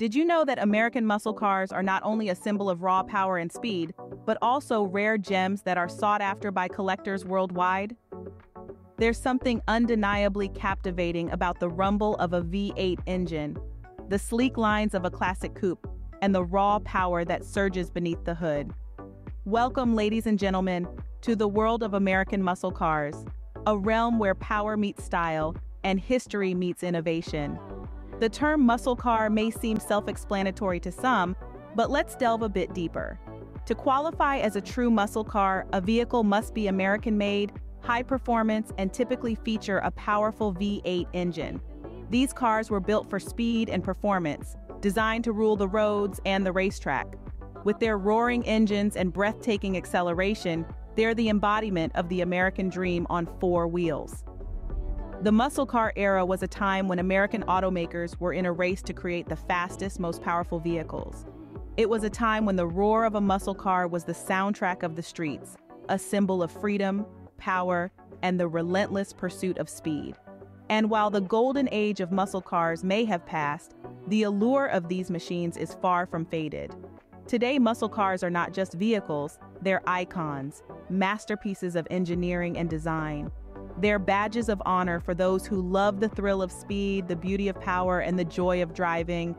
Did you know that American muscle cars are not only a symbol of raw power and speed, but also rare gems that are sought after by collectors worldwide? There's something undeniably captivating about the rumble of a V8 engine, the sleek lines of a classic coupe, and the raw power that surges beneath the hood. Welcome, ladies and gentlemen, to the world of American muscle cars, a realm where power meets style and history meets innovation. The term muscle car may seem self-explanatory to some, but let's delve a bit deeper. To qualify as a true muscle car, a vehicle must be American-made, high-performance, and typically feature a powerful V8 engine. These cars were built for speed and performance, designed to rule the roads and the racetrack. With their roaring engines and breathtaking acceleration, they're the embodiment of the American dream on four wheels. The muscle car era was a time when American automakers were in a race to create the fastest, most powerful vehicles. It was a time when the roar of a muscle car was the soundtrack of the streets, a symbol of freedom, power, and the relentless pursuit of speed. And while the golden age of muscle cars may have passed, the allure of these machines is far from faded. Today, muscle cars are not just vehicles, they're icons, masterpieces of engineering and design. They're badges of honor for those who love the thrill of speed, the beauty of power, and the joy of driving.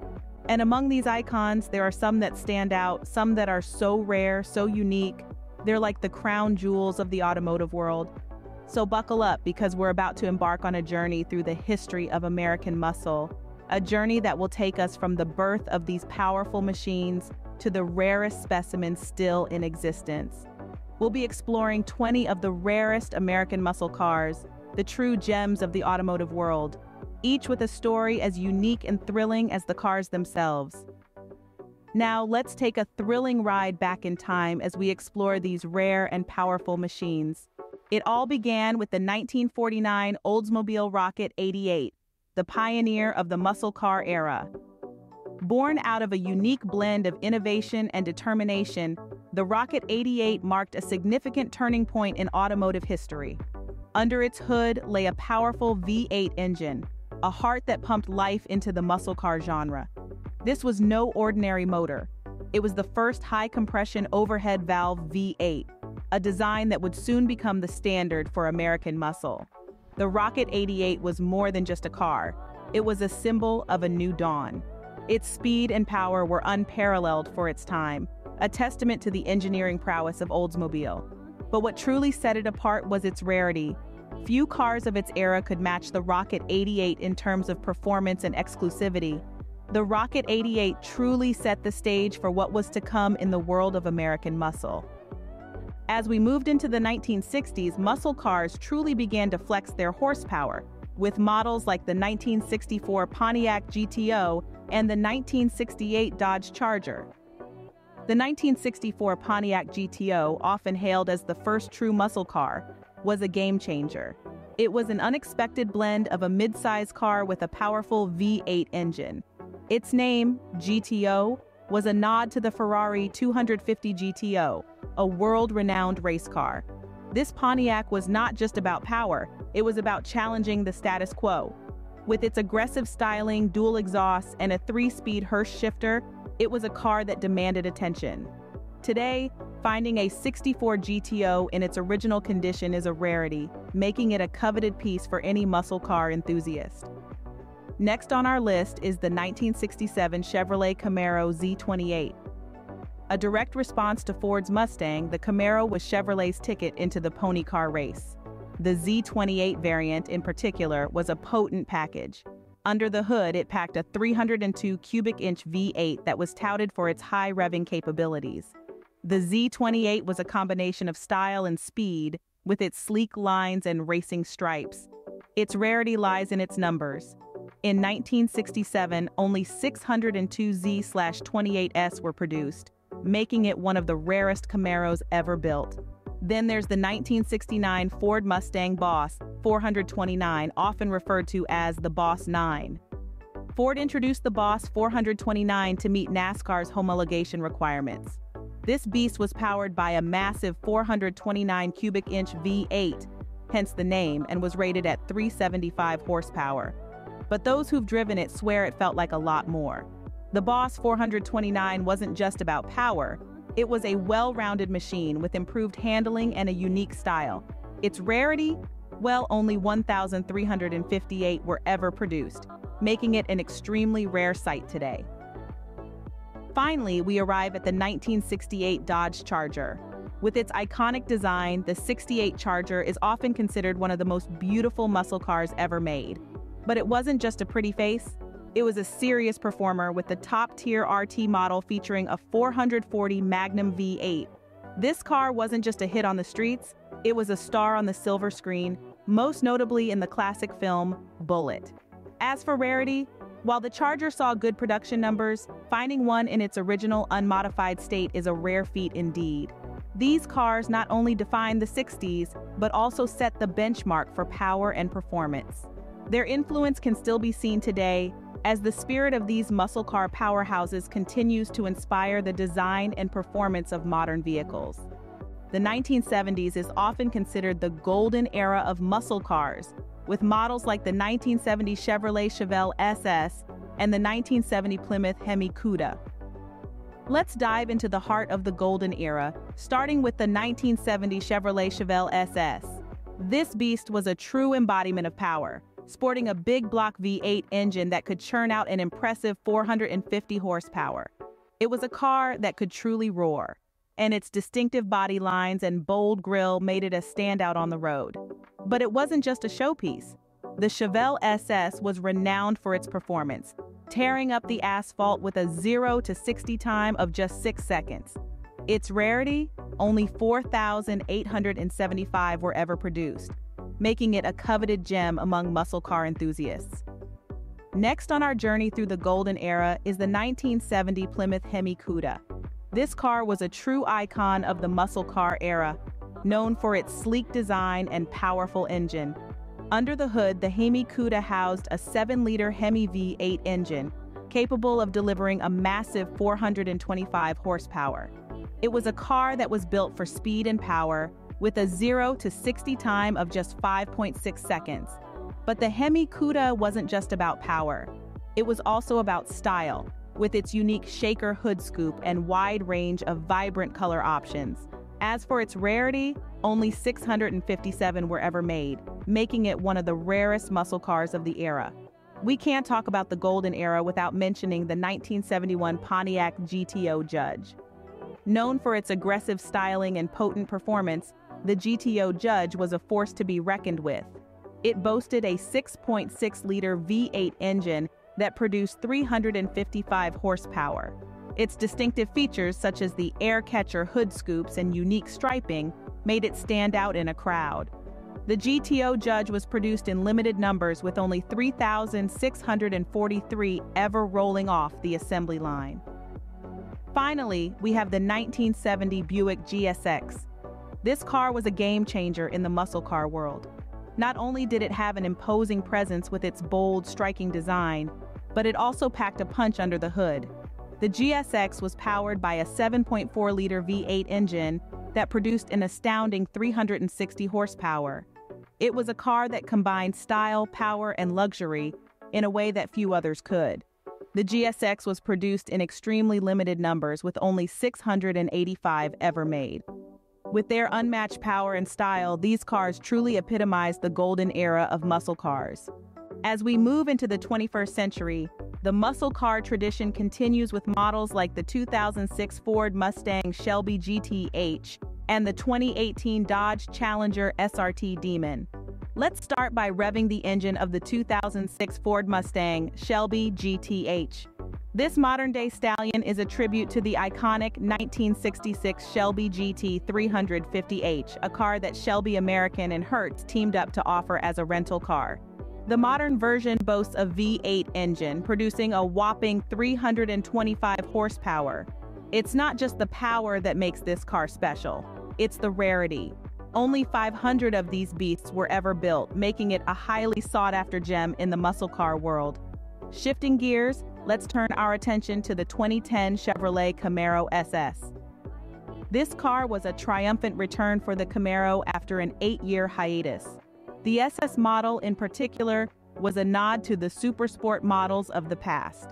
And among these icons, there are some that stand out, some that are so rare, so unique. They're like the crown jewels of the automotive world. So buckle up, because we're about to embark on a journey through the history of American muscle, a journey that will take us from the birth of these powerful machines to the rarest specimens still in existence. We'll be exploring 20 of the rarest American muscle cars, the true gems of the automotive world, each with a story as unique and thrilling as the cars themselves. Now, let's take a thrilling ride back in time as we explore these rare and powerful machines. It all began with the 1949 Oldsmobile Rocket 88, the pioneer of the muscle car era. Born out of a unique blend of innovation and determination, the Rocket 88 marked a significant turning point in automotive history. Under its hood lay a powerful V8 engine, a heart that pumped life into the muscle car genre. This was no ordinary motor. It was the first high-compression overhead valve V8, a design that would soon become the standard for American muscle. The Rocket 88 was more than just a car. It was a symbol of a new dawn. Its speed and power were unparalleled for its time, a testament to the engineering prowess of Oldsmobile. But what truly set it apart was its rarity. Few cars of its era could match the Rocket 88 in terms of performance and exclusivity. The Rocket 88 truly set the stage for what was to come in the world of American muscle. As we moved into the 1960s, muscle cars truly began to flex their horsepower, with models like the 1964 Pontiac GTO and the 1968 Dodge Charger. The 1964 Pontiac GTO, often hailed as the first true muscle car, was a game-changer. It was an unexpected blend of a mid-size car with a powerful V8 engine. Its name, GTO, was a nod to the Ferrari 250 GTO, a world-renowned race car. This Pontiac was not just about power, it was about challenging the status quo. With its aggressive styling, dual exhausts, and a 3-speed Hurst shifter, it was a car that demanded attention. Today, finding a 64 GTO in its original condition is a rarity, making it a coveted piece for any muscle car enthusiast. Next on our list is the 1967 Chevrolet Camaro Z28. A direct response to Ford's Mustang, the Camaro was Chevrolet's ticket into the pony car race. The Z28 variant in particular was a potent package. Under the hood, it packed a 302 cubic inch V8 that was touted for its high revving capabilities. The Z28 was a combination of style and speed, with its sleek lines and racing stripes. Its rarity lies in its numbers. In 1967, only 602 Z/28s were produced, making it one of the rarest Camaros ever built. Then there's the 1969 Ford Mustang Boss 429, often referred to as the Boss 9. Ford introduced the Boss 429 to meet NASCAR's homologation requirements. This beast was powered by a massive 429 cubic inch V8, hence the name, and was rated at 375 horsepower. But those who've driven it swear it felt like a lot more. The Boss 429 wasn't just about power, it was a well-rounded machine with improved handling and a unique style. Its rarity? Well, only 1,358 were ever produced, making it an extremely rare sight today. Finally, we arrive at the 1968 Dodge Charger. With its iconic design, the 68 Charger is often considered one of the most beautiful muscle cars ever made. But it wasn't just a pretty face, it was a serious performer with the top-tier RT model featuring a 440 Magnum V8. This car wasn't just a hit on the streets, it was a star on the silver screen, most notably in the classic film, Bullet. As for rarity, while the Charger saw good production numbers, finding one in its original unmodified state is a rare feat indeed. These cars not only defined the 60s, but also set the benchmark for power and performance. Their influence can still be seen today, as the spirit of these muscle car powerhouses continues to inspire the design and performance of modern vehicles. The 1970s is often considered the golden era of muscle cars, with models like the 1970 Chevrolet Chevelle SS and the 1970 Plymouth Hemi Cuda. Let's dive into the heart of the golden era, starting with the 1970 Chevrolet Chevelle SS. This beast was a true embodiment of power, sporting a big block V8 engine that could churn out an impressive 450 horsepower. It was a car that could truly roar, and its distinctive body lines and bold grille made it a standout on the road. But it wasn't just a showpiece. The Chevelle SS was renowned for its performance, tearing up the asphalt with a 0 to 60 time of just 6 seconds. Its rarity? Only 4,875 were ever produced, making it a coveted gem among muscle car enthusiasts. Next on our journey through the golden era is the 1970 Plymouth Hemi Cuda. This car was a true icon of the muscle car era, known for its sleek design and powerful engine. Under the hood, the Hemi Cuda housed a 7-liter Hemi V8 engine, capable of delivering a massive 425 horsepower. It was a car that was built for speed and power, with a 0 to 60 time of just 5.6 seconds. But the Hemi Cuda wasn't just about power. It was also about style, with its unique shaker hood scoop and wide range of vibrant color options. As for its rarity, only 657 were ever made, making it one of the rarest muscle cars of the era. We can't talk about the golden era without mentioning the 1971 Pontiac GTO Judge. Known for its aggressive styling and potent performance, the GTO Judge was a force to be reckoned with. It boasted a 6.6-liter V8 engine that produced 355 horsepower. Its distinctive features, such as the air catcher hood scoops and unique striping, made it stand out in a crowd. The GTO Judge was produced in limited numbers, with only 3,643 ever rolling off the assembly line. Finally, we have the 1970 Buick GSX. This car was a game-changer in the muscle car world. Not only did it have an imposing presence with its bold, striking design, but it also packed a punch under the hood. The GSX was powered by a 7.4-liter V8 engine that produced an astounding 360 horsepower. It was a car that combined style, power, and luxury in a way that few others could. The GSX was produced in extremely limited numbers, with only 685 ever made. With their unmatched power and style, these cars truly epitomized the golden era of muscle cars. As we move into the 21st century, the muscle car tradition continues with models like the 2006 Ford Mustang Shelby GTH and the 2018 Dodge Challenger SRT Demon. Let's start by revving the engine of the 2006 Ford Mustang Shelby GTH. This modern-day stallion is a tribute to the iconic 1966 Shelby GT350H, a car that Shelby American and Hertz teamed up to offer as a rental car. The modern version boasts a V8 engine, producing a whopping 325 horsepower. It's not just the power that makes this car special, it's the rarity. Only 500 of these beasts were ever built, making it a highly sought-after gem in the muscle car world. Shifting gears, let's turn our attention to the 2010 Chevrolet Camaro SS. This car was a triumphant return for the Camaro after an 8-year hiatus. The SS model in particular was a nod to the supersport models of the past.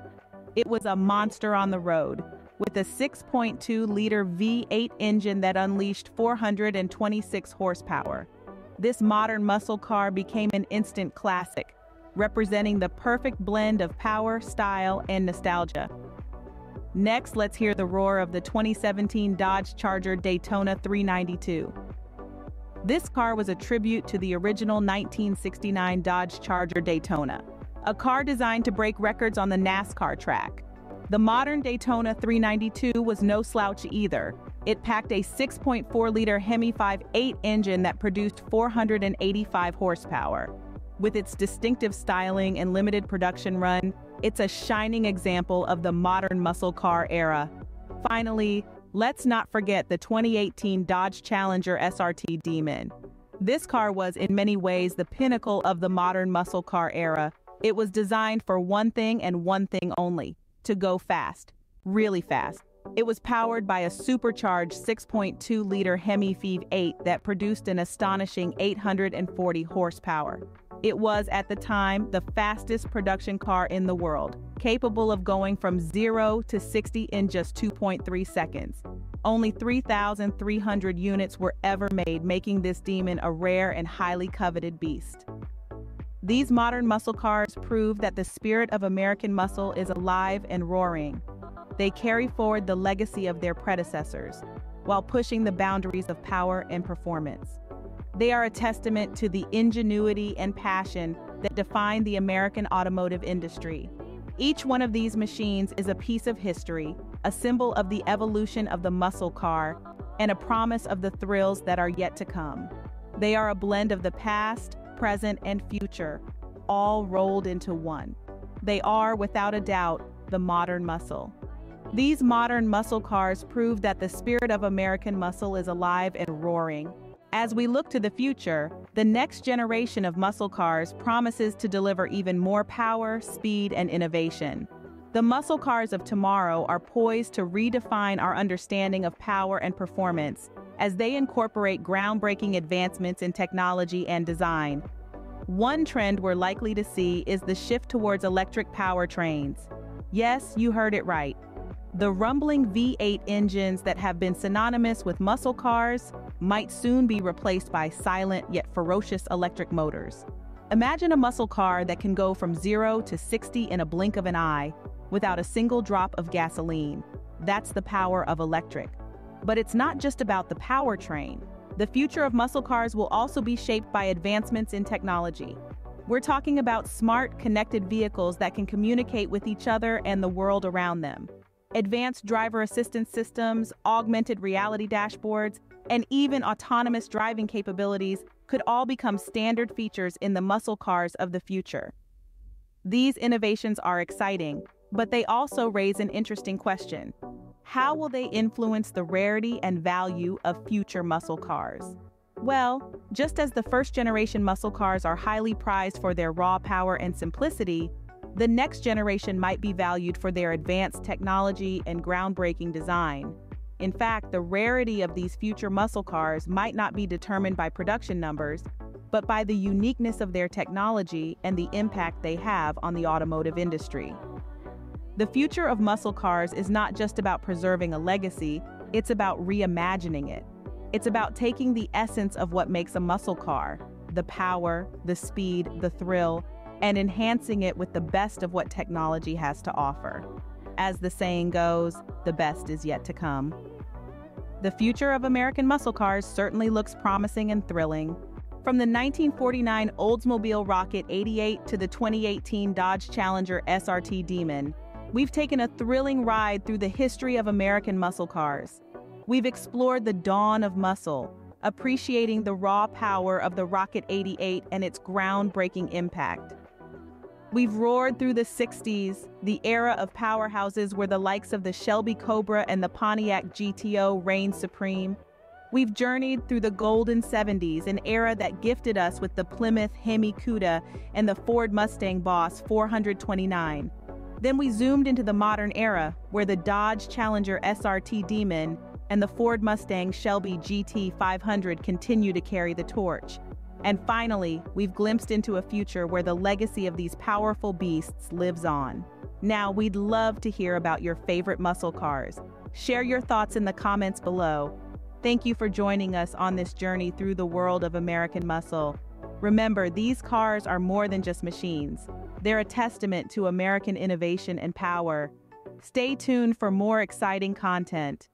It was a monster on the road, with a 6.2-liter V8 engine that unleashed 426 horsepower. This modern muscle car became an instant classic, representing the perfect blend of power, style, and nostalgia. Next, let's hear the roar of the 2017 Dodge Charger Daytona 392. This car was a tribute to the original 1969 Dodge Charger Daytona, a car designed to break records on the NASCAR track. The modern Daytona 392 was no slouch either. It packed a 6.4-liter Hemi 5.8 engine that produced 485 horsepower. With its distinctive styling and limited production run, it's a shining example of the modern muscle car era. Finally, let's not forget the 2018 Dodge Challenger SRT Demon. This car was in many ways the pinnacle of the modern muscle car era. It was designed for one thing and one thing only, to go fast, really fast. It was powered by a supercharged 6.2-liter Hemi V8 that produced an astonishing 840 horsepower. It was, at the time, the fastest production car in the world, capable of going from 0 to 60 in just 2.3 seconds. Only 3,300 units were ever made, making this demon a rare and highly coveted beast. These modern muscle cars prove that the spirit of American muscle is alive and roaring. They carry forward the legacy of their predecessors, while pushing the boundaries of power and performance. They are a testament to the ingenuity and passion that define the American automotive industry. Each one of these machines is a piece of history, a symbol of the evolution of the muscle car, and a promise of the thrills that are yet to come. They are a blend of the past, present, and future, all rolled into one. They are, without a doubt, the modern muscle. These modern muscle cars prove that the spirit of American muscle is alive and roaring. As we look to the future, the next generation of muscle cars promises to deliver even more power, speed, and innovation. The muscle cars of tomorrow are poised to redefine our understanding of power and performance as they incorporate groundbreaking advancements in technology and design. One trend we're likely to see is the shift towards electric powertrains. Yes, you heard it right. The rumbling V8 engines that have been synonymous with muscle cars might soon be replaced by silent yet ferocious electric motors. Imagine a muscle car that can go from 0 to 60 in a blink of an eye, without a single drop of gasoline. That's the power of electric. But it's not just about the powertrain. The future of muscle cars will also be shaped by advancements in technology. We're talking about smart, connected vehicles that can communicate with each other and the world around them. Advanced driver assistance systems, augmented reality dashboards, and even autonomous driving capabilities could all become standard features in the muscle cars of the future. These innovations are exciting, but they also raise an interesting question. How will they influence the rarity and value of future muscle cars? Well, just as the first-generation muscle cars are highly prized for their raw power and simplicity, the next generation might be valued for their advanced technology and groundbreaking design. In fact, the rarity of these future muscle cars might not be determined by production numbers, but by the uniqueness of their technology and the impact they have on the automotive industry. The future of muscle cars is not just about preserving a legacy, it's about reimagining it. It's about taking the essence of what makes a muscle car, the power, the speed, the thrill, and enhancing it with the best of what technology has to offer. As the saying goes, the best is yet to come. The future of American muscle cars certainly looks promising and thrilling. From the 1949 Oldsmobile Rocket 88 to the 2018 Dodge Challenger SRT Demon, we've taken a thrilling ride through the history of American muscle cars. We've explored the dawn of muscle, appreciating the raw power of the Rocket 88 and its groundbreaking impact. We've roared through the 60s, the era of powerhouses where the likes of the Shelby Cobra and the Pontiac GTO reigned supreme. We've journeyed through the golden 70s, an era that gifted us with the Plymouth Hemi Cuda and the Ford Mustang Boss 429. Then we zoomed into the modern era, where the Dodge Challenger SRT Demon and the Ford Mustang Shelby GT500 continue to carry the torch. And finally, we've glimpsed into a future where the legacy of these powerful beasts lives on. Now, we'd love to hear about your favorite muscle cars. Share your thoughts in the comments below. Thank you for joining us on this journey through the world of American muscle. Remember, these cars are more than just machines. They're a testament to American innovation and power. Stay tuned for more exciting content.